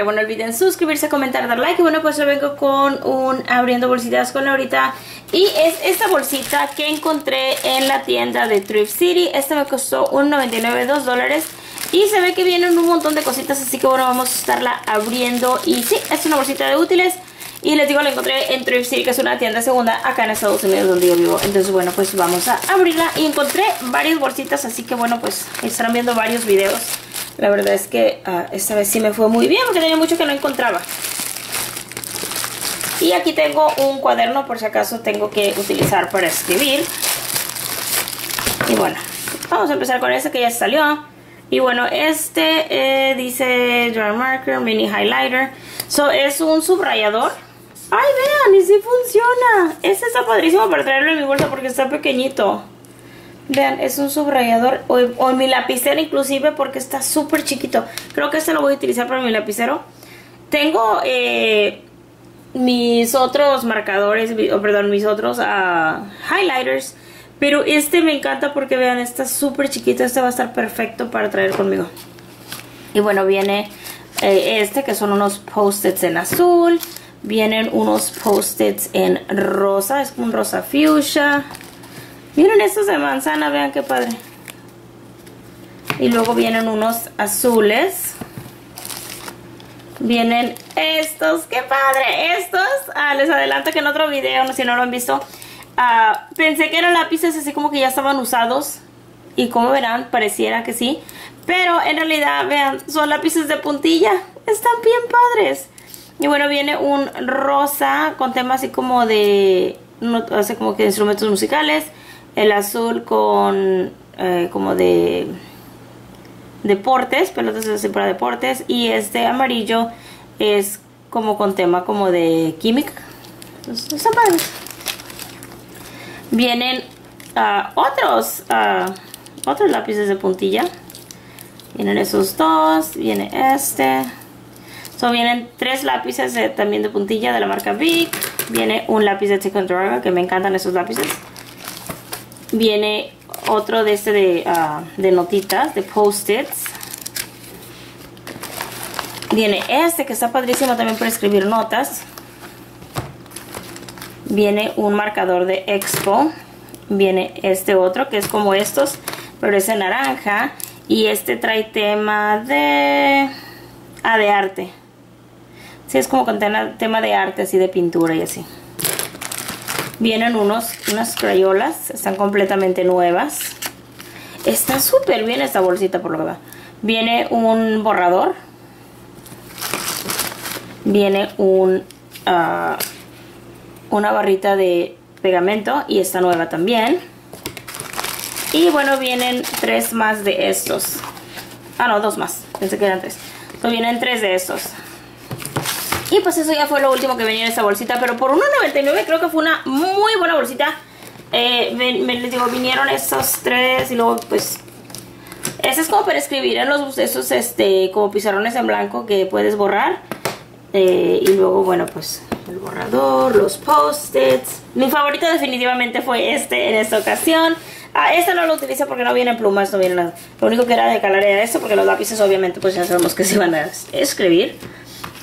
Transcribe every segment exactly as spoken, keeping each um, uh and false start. Bueno, no olviden suscribirse, comentar, dar like. Y bueno, pues yo vengo con un abriendo bolsitas con Laurita. Y es esta bolsita que encontré en la tienda de Thrift City. Esta me costó un noventa y nueve, dos dólares. Y se ve que vienen un montón de cositas, así que bueno, vamos a estarla abriendo. Y sí, es una bolsita de útiles. Y les digo, la encontré en Thrift City, que es una tienda segunda acá en Estados Unidos donde yo vivo. Entonces bueno, pues vamos a abrirla. Y encontré varias bolsitas, así que bueno, pues estarán viendo varios videos. La verdad es que uh, esta vez sí me fue muy bien, porque tenía mucho que no encontraba. Y aquí tengo un cuaderno por si acaso tengo que utilizar para escribir. Y bueno, vamos a empezar con este que ya salió. Y bueno, este eh, dice Dry Marker, Mini Highlighter. So, es un subrayador. ¡Ay, vean! ¡Y sí funciona! Este está padrísimo para traerlo en mi bolsa porque está pequeñito. Vean, es un subrayador. O, o mi lapicero inclusive, porque está súper chiquito. Creo que este lo voy a utilizar para mi lapicero. Tengo eh, mis otros marcadores, oh, perdón, mis otros uh, highlighters. Pero este me encanta porque vean, está súper chiquito. Este va a estar perfecto para traer conmigo. Y bueno, viene eh, este que son unos post-its en azul. Vienen unos post-its en rosa. Es como un rosa fuchsia. Miren estos de manzana, vean qué padre. Y luego vienen unos azules. Vienen estos, qué padre. Estos, ah, les adelanto que en otro video, si no lo han visto... Uh, pensé que eran lápices así como que ya estaban usados. Y como verán, pareciera que sí, pero en realidad, vean, son lápices de puntilla. Están bien padres. Y bueno, viene un rosa con tema así como de no, así como que instrumentos musicales. El azul con eh, como de deportes, pelotas así para deportes. Y este amarillo es como con tema como de química. Entonces, están padres. Vienen uh, otros uh, otros lápices de puntilla. Vienen esos dos. Viene este. So, vienen tres lápices de, también de puntilla de la marca Big. Viene un lápiz de Tick and Driver, que me encantan esos lápices. Viene otro de este de, uh, de notitas, de post-its. Viene este que está padrísimo también para escribir notas. Viene un marcador de Expo. Viene este otro que es como estos, pero es en naranja. Y este trae tema de... Ah, de arte. Sí, es como con tema de arte, así de pintura y así. Vienen unos, unas crayolas. Están completamente nuevas. Está súper bien esta bolsita por lo que va. Viene un borrador. Viene un... Uh, una barrita de pegamento y esta nueva también. Y bueno, vienen tres más de estos. Ah, no, dos más. Pensé que eran tres. Entonces vienen tres de estos. Y pues eso ya fue lo último que venía en esta bolsita. Pero por uno noventa y nueve creo que fue una muy buena bolsita. Eh, me, me, les digo, vinieron estos tres y luego pues... Este es como para escribir en los esos este como pizarrones en blanco que puedes borrar. Eh, y luego, bueno, pues... el borrador, los post-its. Mi favorito definitivamente fue este en esta ocasión. Ah, este no lo utilicé porque no vienen plumas, no viene nada. Lo único que era de calar era esto, porque los lápices obviamente pues ya sabemos que se van a escribir.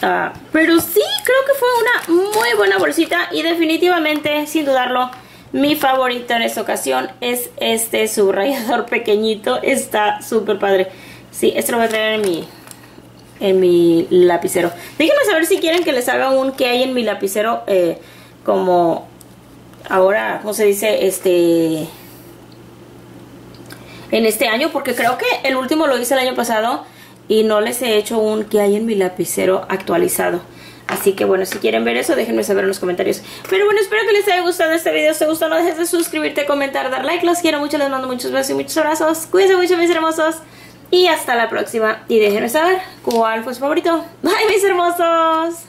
Ah, pero sí, creo que fue una muy buena bolsita y definitivamente, sin dudarlo, mi favorito en esta ocasión es este subrayador pequeñito. Está súper padre. Sí, este lo voy a traer en mi... en mi lapicero. Déjenme saber si quieren que les haga un que hay en mi lapicero eh, como ahora, ¿cómo se dice? Este en este año, porque creo que el último lo hice el año pasado y no les he hecho un que hay en mi lapicero actualizado. Así que bueno, si quieren ver eso, déjenme saber en los comentarios. Pero bueno, espero que les haya gustado este video. Si te gustó, no dejes de suscribirte, comentar, dar like. Los quiero mucho, les mando muchos besos y muchos abrazos. Cuídense mucho, mis hermosos. Y hasta la próxima. Y déjenme saber cuál fue su favorito. Bye, mis hermosos.